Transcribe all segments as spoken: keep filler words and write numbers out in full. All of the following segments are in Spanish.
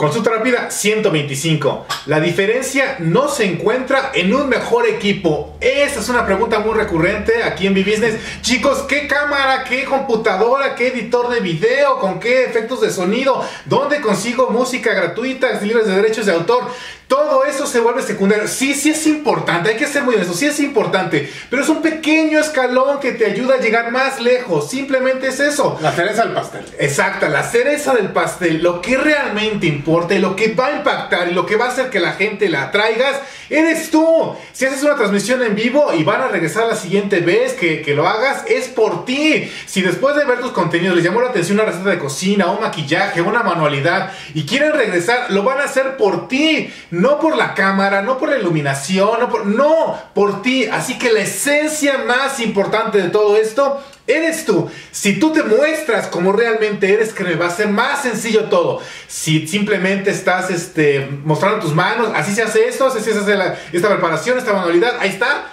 Consulta Rápida ciento veinticinco. ¿La diferencia no se encuentra en un mejor equipo? Esa es una pregunta muy recurrente aquí en Be Business. Chicos, ¿qué cámara, qué computadora, qué editor de video, con qué efectos de sonido? ¿Dónde consigo música gratuita, libres de derechos de autor? Todo eso se vuelve secundario. Sí, sí es importante, hay que ser muy honesto, sí es importante, pero es un pequeño escalón que te ayuda a llegar más lejos. Simplemente es eso. La cereza del pastel. Exacta, la cereza del pastel. Lo que realmente importa, lo que va a impactar y lo que va a hacer que la gente la atraigas, eres tú. Si haces una transmisión en vivo y van a regresar la siguiente vez que, que lo hagas, es por ti. Si después de ver tus contenidos les llamó la atención una receta de cocina, un maquillaje, una manualidad y quieren regresar, lo van a hacer por ti, no por la cámara, no por la iluminación, no por, no, por ti. Así que la esencia más importante de todo esto eres tú. Si tú te muestras como realmente eres, que va a ser más sencillo todo. Si simplemente estás este, mostrando tus manos, así se hace esto, así se hace la, esta preparación, esta manualidad, ahí está.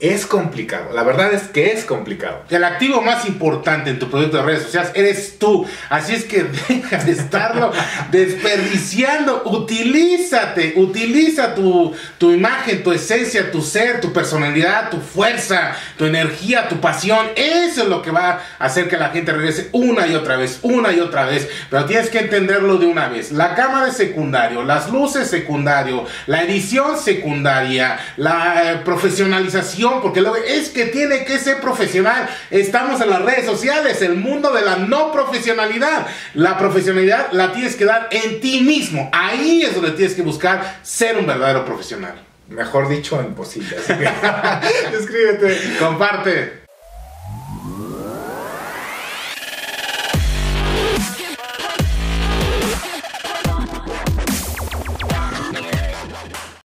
Es complicado, la verdad es que es complicado. El activo más importante en tu proyecto de redes sociales eres tú. Así es que deja de estarlo desperdiciando. Utilízate, utiliza tu, tu imagen, tu esencia, tu ser, tu personalidad, tu fuerza, tu energía, tu pasión. Eso es lo que va a hacer que la gente regrese una y otra vez, una y otra vez. Pero tienes que entenderlo de una vez. La cámara es secundario, las luces secundario, la edición secundaria, la eh, profesionalización. Porque luego es que tiene que ser profesional. Estamos en las redes sociales, el mundo de la no profesionalidad. La profesionalidad la tienes que dar en ti mismo. Ahí es donde tienes que buscar ser un verdadero profesional. Mejor dicho, imposible. Así que suscríbete, comparte.